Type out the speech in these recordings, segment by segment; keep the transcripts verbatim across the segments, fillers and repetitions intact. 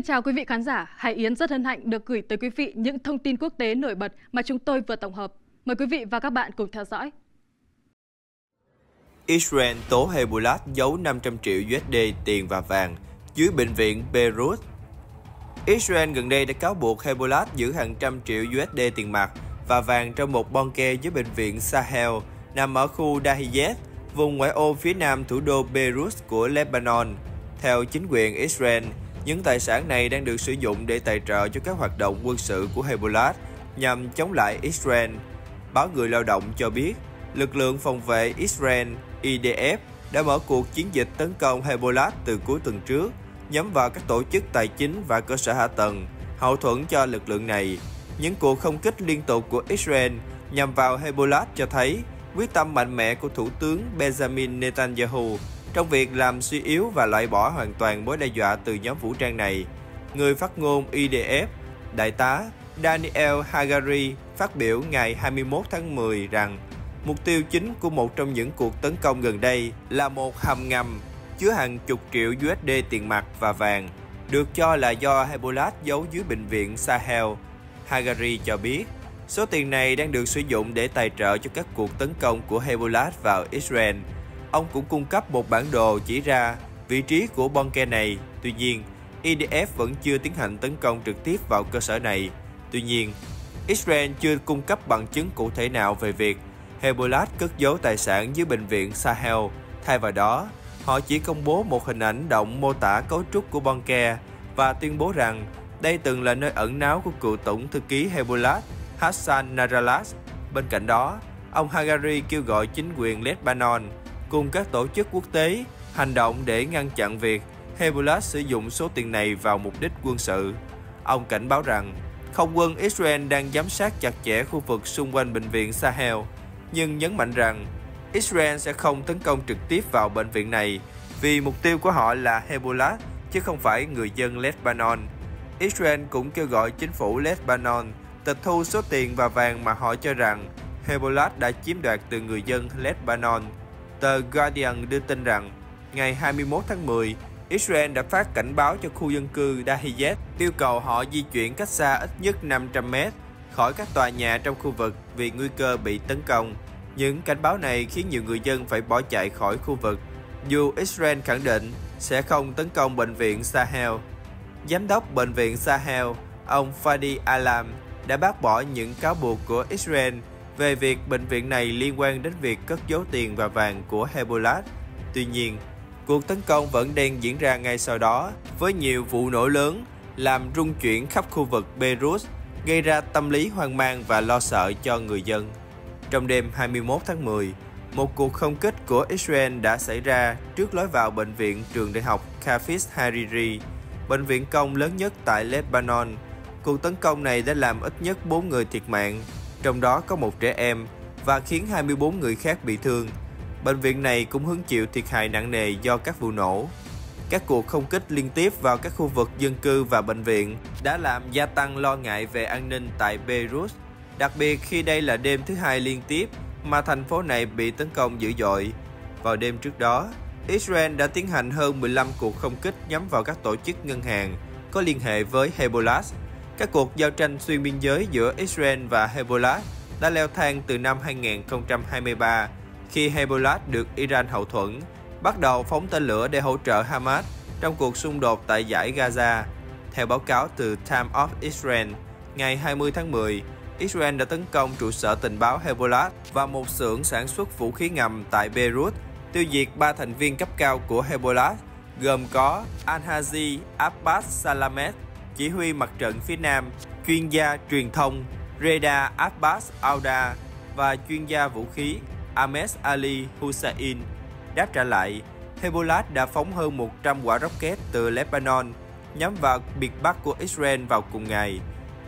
Xin chào quý vị khán giả, Hải Yến rất hân hạnh được gửi tới quý vị những thông tin quốc tế nổi bật mà chúng tôi vừa tổng hợp. Mời quý vị và các bạn cùng theo dõi. Israel tố Hezbollah giấu năm trăm triệu đô la tiền và vàng dưới bệnh viện Beirut. Israel gần đây đã cáo buộc Hezbollah giữ hàng trăm triệu đô la tiền mặt và vàng trong một bon ke dưới bệnh viện Sahel nằm ở khu Dahiyeh, vùng ngoại ô phía nam thủ đô Beirut của Lebanon. Theo chính quyền Israel, những tài sản này đang được sử dụng để tài trợ cho các hoạt động quân sự của Hezbollah nhằm chống lại Israel. Báo Người Lao Động cho biết, lực lượng phòng vệ Israel I D F đã mở cuộc chiến dịch tấn công Hezbollah từ cuối tuần trước, nhắm vào các tổ chức tài chính và cơ sở hạ tầng hậu thuẫn cho lực lượng này. Những cuộc không kích liên tục của Israel nhằm vào Hezbollah cho thấy quyết tâm mạnh mẽ của Thủ tướng Benjamin Netanyahu trong việc làm suy yếu và loại bỏ hoàn toàn mối đe dọa từ nhóm vũ trang này. Người phát ngôn I D F, Đại tá Daniel Hagari phát biểu ngày hai mươi mốt tháng mười rằng mục tiêu chính của một trong những cuộc tấn công gần đây là một hầm ngầm chứa hàng chục triệu đô la tiền mặt và vàng, được cho là do Hezbollah giấu dưới bệnh viện Sahel. Hagari cho biết, số tiền này đang được sử dụng để tài trợ cho các cuộc tấn công của Hezbollah vào Israel. Ông cũng cung cấp một bản đồ chỉ ra vị trí của bon ke này. Tuy nhiên, I D F vẫn chưa tiến hành tấn công trực tiếp vào cơ sở này. Tuy nhiên, Israel chưa cung cấp bằng chứng cụ thể nào về việc Hezbollah cất giấu tài sản dưới bệnh viện Sahel. Thay vào đó, họ chỉ công bố một hình ảnh động mô tả cấu trúc của bon ke và tuyên bố rằng đây từng là nơi ẩn náu của cựu tổng thư ký Hezbollah Hassan Nasrallah. Bên cạnh đó, ông Hagari kêu gọi chính quyền Lebanon cùng các tổ chức quốc tế hành động để ngăn chặn việc Hezbollah sử dụng số tiền này vào mục đích quân sự. Ông cảnh báo rằng không quân Israel đang giám sát chặt chẽ khu vực xung quanh bệnh viện Sahel, nhưng nhấn mạnh rằng Israel sẽ không tấn công trực tiếp vào bệnh viện này vì mục tiêu của họ là Hezbollah chứ không phải người dân Lebanon. Israel cũng kêu gọi chính phủ Lebanon tịch thu số tiền và vàng mà họ cho rằng Hezbollah đã chiếm đoạt từ người dân Lebanon. Tờ Guardian đưa tin rằng, ngày hai mươi mốt tháng mười, Israel đã phát cảnh báo cho khu dân cư Dahiyeh, yêu cầu họ di chuyển cách xa ít nhất năm trăm mét khỏi các tòa nhà trong khu vực vì nguy cơ bị tấn công. Những cảnh báo này khiến nhiều người dân phải bỏ chạy khỏi khu vực, dù Israel khẳng định sẽ không tấn công bệnh viện Sahel. Giám đốc bệnh viện Sahel, ông Fadi Alam, đã bác bỏ những cáo buộc của Israel về việc bệnh viện này liên quan đến việc cất giấu tiền và vàng của Hezbollah. Tuy nhiên, cuộc tấn công vẫn đang diễn ra ngay sau đó, với nhiều vụ nổ lớn làm rung chuyển khắp khu vực Beirut, gây ra tâm lý hoang mang và lo sợ cho người dân. Trong đêm hai mươi mốt tháng mười, một cuộc không kích của Israel đã xảy ra trước lối vào bệnh viện trường đại học Khalifeh Hariri, bệnh viện công lớn nhất tại Lebanon. Cuộc tấn công này đã làm ít nhất bốn người thiệt mạng, trong đó có một trẻ em, và khiến hai mươi bốn người khác bị thương. Bệnh viện này cũng hứng chịu thiệt hại nặng nề do các vụ nổ. Các cuộc không kích liên tiếp vào các khu vực dân cư và bệnh viện đã làm gia tăng lo ngại về an ninh tại Beirut, đặc biệt khi đây là đêm thứ hai liên tiếp mà thành phố này bị tấn công dữ dội. Vào đêm trước đó, Israel đã tiến hành hơn mười lăm cuộc không kích nhắm vào các tổ chức ngân hàng có liên hệ với Hezbollah. Các cuộc giao tranh xuyên biên giới giữa Israel và Hezbollah đã leo thang từ năm hai nghìn không trăm hai mươi ba, khi Hezbollah được Iran hậu thuẫn, bắt đầu phóng tên lửa để hỗ trợ Hamas trong cuộc xung đột tại dải Gaza. Theo báo cáo từ Time of Israel, ngày hai mươi tháng mười, Israel đã tấn công trụ sở tình báo Hezbollah và một xưởng sản xuất vũ khí ngầm tại Beirut, tiêu diệt ba thành viên cấp cao của Hezbollah, gồm có Al-Hazi Abbas Salameh, chỉ huy mặt trận phía Nam, chuyên gia truyền thông Reda Abbas Alda và chuyên gia vũ khí Ahmed Ali Hussein. Đáp trả lại, Hezbollah đã phóng hơn một trăm quả rocket từ Lebanon nhắm vào miền Bắc của Israel vào cùng ngày.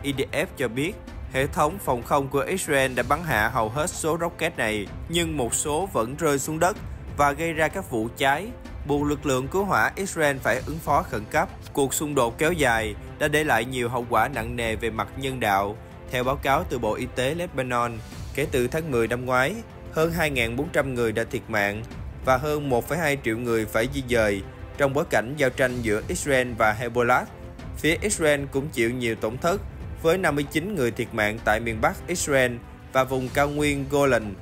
I D F cho biết, hệ thống phòng không của Israel đã bắn hạ hầu hết số rocket này, nhưng một số vẫn rơi xuống đất và gây ra các vụ cháy, buộc lực lượng cứu hỏa Israel phải ứng phó khẩn cấp. Cuộc xung đột kéo dài đã để lại nhiều hậu quả nặng nề về mặt nhân đạo. Theo báo cáo từ Bộ Y tế Lebanon, kể từ tháng mười năm ngoái, hơn hai nghìn bốn trăm người đã thiệt mạng và hơn một phẩy hai triệu người phải di dời trong bối cảnh giao tranh giữa Israel và Hezbollah. Phía Israel cũng chịu nhiều tổn thất, với năm mươi chín người thiệt mạng tại miền Bắc Israel và vùng cao nguyên Golan.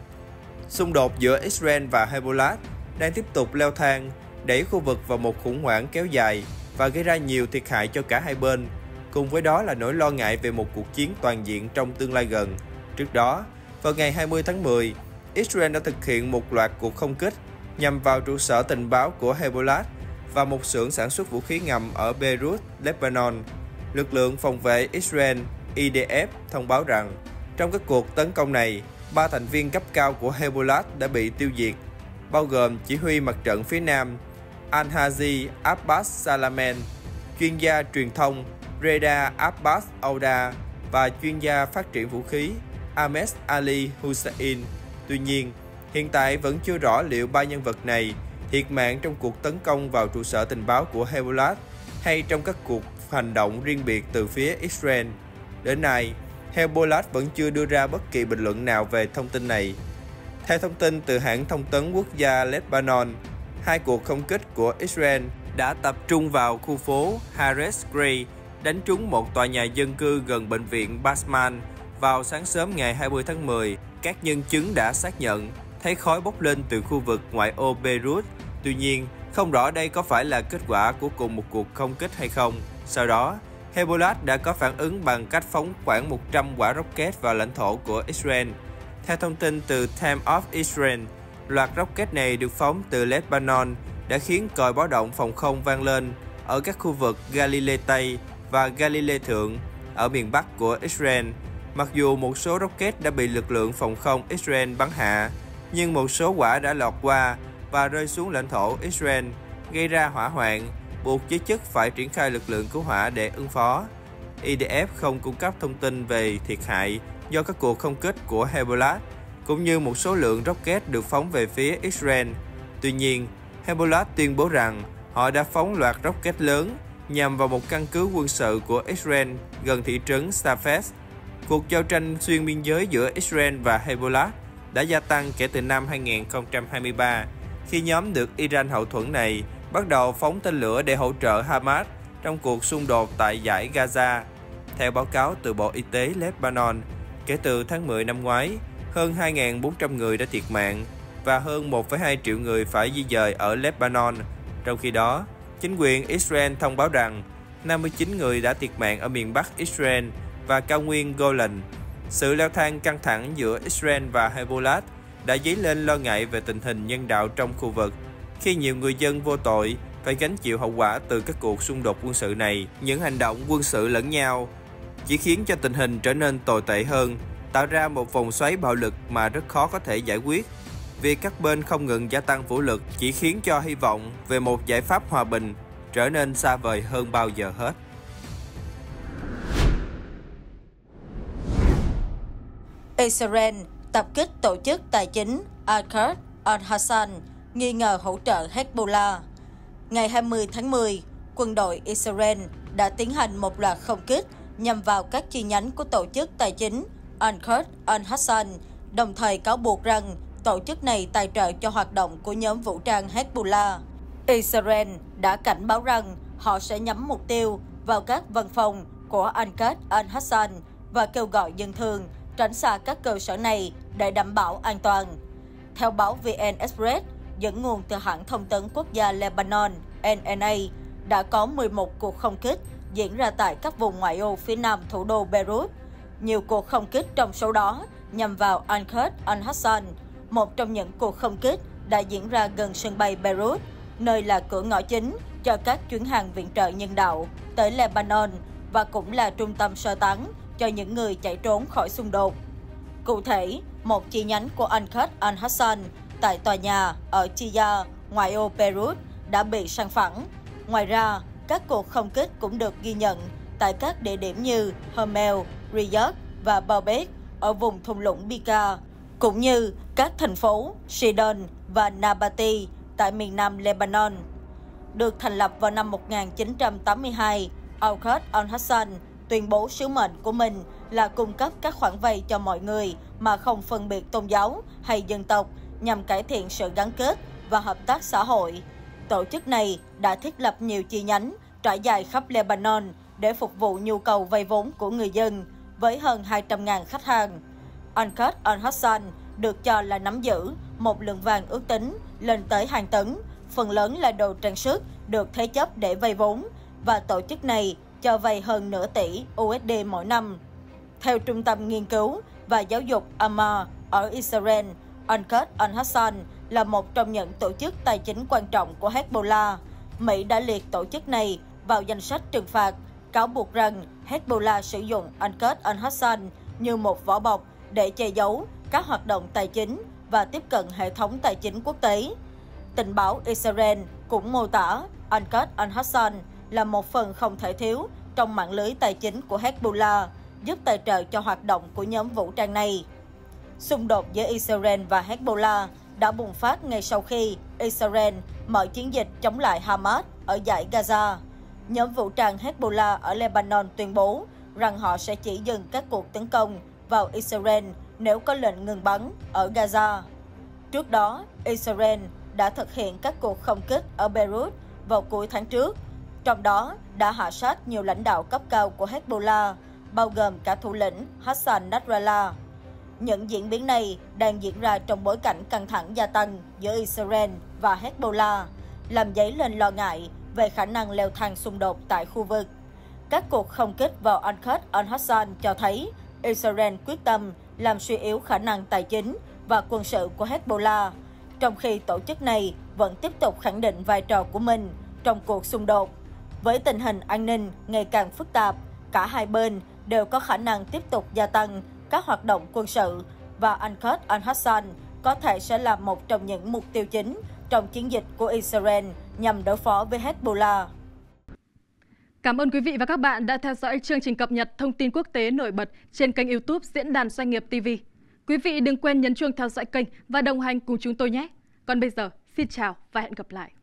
Xung đột giữa Israel và Hezbollah đang tiếp tục leo thang, đẩy khu vực vào một khủng hoảng kéo dài và gây ra nhiều thiệt hại cho cả hai bên. Cùng với đó là nỗi lo ngại về một cuộc chiến toàn diện trong tương lai gần. Trước đó, vào ngày hai mươi tháng mười, Israel đã thực hiện một loạt cuộc không kích nhằm vào trụ sở tình báo của Hezbollah và một xưởng sản xuất vũ khí ngầm ở Beirut, Lebanon. Lực lượng phòng vệ Israel I D F thông báo rằng, trong các cuộc tấn công này, ba thành viên cấp cao của Hezbollah đã bị tiêu diệt, bao gồm chỉ huy mặt trận phía Nam Al-Hazi Abbas Salameh, chuyên gia truyền thông Reda Abbas Alda và chuyên gia phát triển vũ khí Ahmed Ali Hussein. Tuy nhiên, hiện tại vẫn chưa rõ liệu ba nhân vật này thiệt mạng trong cuộc tấn công vào trụ sở tình báo của Hezbollah hay trong các cuộc hành động riêng biệt từ phía Israel. Đến nay, Hezbollah vẫn chưa đưa ra bất kỳ bình luận nào về thông tin này. Theo thông tin từ hãng thông tấn quốc gia Lebanon, hai cuộc không kích của Israel đã tập trung vào khu phố Hares Grey, đánh trúng một tòa nhà dân cư gần bệnh viện Basman vào sáng sớm ngày hai mươi tháng mười. Các nhân chứng đã xác nhận thấy khói bốc lên từ khu vực ngoại ô Beirut. Tuy nhiên, không rõ đây có phải là kết quả của cùng một cuộc không kích hay không. Sau đó, Hezbollah đã có phản ứng bằng cách phóng khoảng một trăm quả rocket vào lãnh thổ của Israel. Theo thông tin từ Times of Israel, loạt rocket này được phóng từ Lebanon đã khiến còi báo động phòng không vang lên ở các khu vực Galilee Tây và Galilee Thượng ở miền Bắc của Israel. Mặc dù một số rocket đã bị lực lượng phòng không Israel bắn hạ, nhưng một số quả đã lọt qua và rơi xuống lãnh thổ Israel, gây ra hỏa hoạn, buộc giới chức phải triển khai lực lượng cứu hỏa để ứng phó. I D F không cung cấp thông tin về thiệt hại do các cuộc không kích của Hezbollah, cũng như một số lượng rocket được phóng về phía Israel. Tuy nhiên, Hezbollah tuyên bố rằng họ đã phóng loạt rocket lớn nhằm vào một căn cứ quân sự của Israel gần thị trấn Safes. Cuộc giao tranh xuyên biên giới giữa Israel và Hezbollah đã gia tăng kể từ năm hai nghìn không trăm hai mươi ba, khi nhóm được Iran hậu thuẫn này bắt đầu phóng tên lửa để hỗ trợ Hamas trong cuộc xung đột tại dải Gaza. Theo báo cáo từ Bộ Y tế Lebanon, kể từ tháng mười năm ngoái, hơn hai nghìn bốn trăm người đã thiệt mạng và hơn một phẩy hai triệu người phải di dời ở Lebanon. Trong khi đó, chính quyền Israel thông báo rằng năm mươi chín người đã thiệt mạng ở miền Bắc Israel và cao nguyên Golan. Sự leo thang căng thẳng giữa Israel và Hezbollah đã dấy lên lo ngại về tình hình nhân đạo trong khu vực, khi nhiều người dân vô tội phải gánh chịu hậu quả từ các cuộc xung đột quân sự này. Những hành động quân sự lẫn nhau chỉ khiến cho tình hình trở nên tồi tệ hơn, tạo ra một vòng xoáy bạo lực mà rất khó có thể giải quyết. Việc các bên không ngừng gia tăng vũ lực chỉ khiến cho hy vọng về một giải pháp hòa bình trở nên xa vời hơn bao giờ hết. Israel tập kích tổ chức tài chính Al-Qard Al-Hassan, nghi ngờ hỗ trợ Hezbollah. Ngày hai mươi tháng mười, quân đội Israel đã tiến hành một loạt không kích nhằm vào các chi nhánh của tổ chức tài chính Al-Qard Al-Hassan, đồng thời cáo buộc rằng tổ chức này tài trợ cho hoạt động của nhóm vũ trang Hezbollah. Israel đã cảnh báo rằng họ sẽ nhắm mục tiêu vào các văn phòng của Al-Qard Al-Hassan và kêu gọi dân thường tránh xa các cơ sở này để đảm bảo an toàn. Theo báo vê en Express, dẫn nguồn từ hãng thông tấn quốc gia Lebanon, en en a, đã có mười một cuộc không kích diễn ra tại các vùng ngoại ô phía nam thủ đô Beirut. Nhiều cuộc không kích trong số đó nhằm vào Al-Qard Al-Hassan. Một trong những cuộc không kích đã diễn ra gần sân bay Beirut, nơi là cửa ngõ chính cho các chuyến hàng viện trợ nhân đạo tới Lebanon và cũng là trung tâm sơ tán cho những người chạy trốn khỏi xung đột. Cụ thể, một chi nhánh của Al-Qard Al-Hassan tại tòa nhà ở Chiyah, ngoại ô Beirut, đã bị san phẳng. Ngoài ra, các cuộc không kích cũng được ghi nhận tại các địa điểm như Hermel, Riyadh và Baalbek ở vùng thung lũng Bika, cũng như các thành phố Sidon và Nabati tại miền nam Lebanon. Được thành lập vào năm một nghìn chín trăm tám mươi hai, Al-Qard Al-Hassan tuyên bố sứ mệnh của mình là cung cấp các khoản vay cho mọi người mà không phân biệt tôn giáo hay dân tộc, nhằm cải thiện sự gắn kết và hợp tác xã hội. Tổ chức này đã thiết lập nhiều chi nhánh trải dài khắp Lebanon để phục vụ nhu cầu vay vốn của người dân với hơn hai trăm nghìn khách hàng. Al-Qard Al-Hassan được cho là nắm giữ một lượng vàng ước tính lên tới hàng tấn, phần lớn là đồ trang sức được thế chấp để vay vốn, và tổ chức này cho vay hơn nửa tỷ u ét đê mỗi năm. Theo Trung tâm Nghiên cứu và Giáo dục a ma ở Israel, Al-Qard Al-Hassan là một trong những tổ chức tài chính quan trọng của Hezbollah. Mỹ đã liệt tổ chức này vào danh sách trừng phạt, cáo buộc rằng Hezbollah sử dụng Al-Qard Al-Hassan như một vỏ bọc để che giấu các hoạt động tài chính và tiếp cận hệ thống tài chính quốc tế. Tình báo Israel cũng mô tả Al-Qard Al-Hassan là một phần không thể thiếu trong mạng lưới tài chính của Hezbollah, giúp tài trợ cho hoạt động của nhóm vũ trang này. Xung đột giữa Israel và Hezbollah đã bùng phát ngay sau khi Israel mở chiến dịch chống lại Hamas ở dải Gaza. Nhóm vũ trang Hezbollah ở Lebanon tuyên bố rằng họ sẽ chỉ dừng các cuộc tấn công vào Israel nếu có lệnh ngừng bắn ở Gaza. Trước đó, Israel đã thực hiện các cuộc không kích ở Beirut vào cuối tháng trước, trong đó đã hạ sát nhiều lãnh đạo cấp cao của Hezbollah, bao gồm cả thủ lĩnh Hassan Nasrallah. Những diễn biến này đang diễn ra trong bối cảnh căng thẳng gia tăng giữa Israel và Hezbollah, làm dấy lên lo ngại về khả năng leo thang xung đột tại khu vực. Các cuộc không kích vào Al-Qard Al-Hassan cho thấy Israel quyết tâm làm suy yếu khả năng tài chính và quân sự của Hezbollah, trong khi tổ chức này vẫn tiếp tục khẳng định vai trò của mình trong cuộc xung đột. Với tình hình an ninh ngày càng phức tạp, cả hai bên đều có khả năng tiếp tục gia tăng các hoạt động quân sự, và Al-Qard Al-Hassan có thể sẽ là một trong những mục tiêu chính trong chiến dịch của Israel nhằm đối phó với Hezbollah. Cảm ơn quý vị và các bạn đã theo dõi chương trình cập nhật thông tin quốc tế nổi bật trên kênh YouTube Diễn đàn Doanh nghiệp ti vi. Quý vị đừng quên nhấn chuông theo dõi kênh và đồng hành cùng chúng tôi nhé. Còn bây giờ, xin chào và hẹn gặp lại.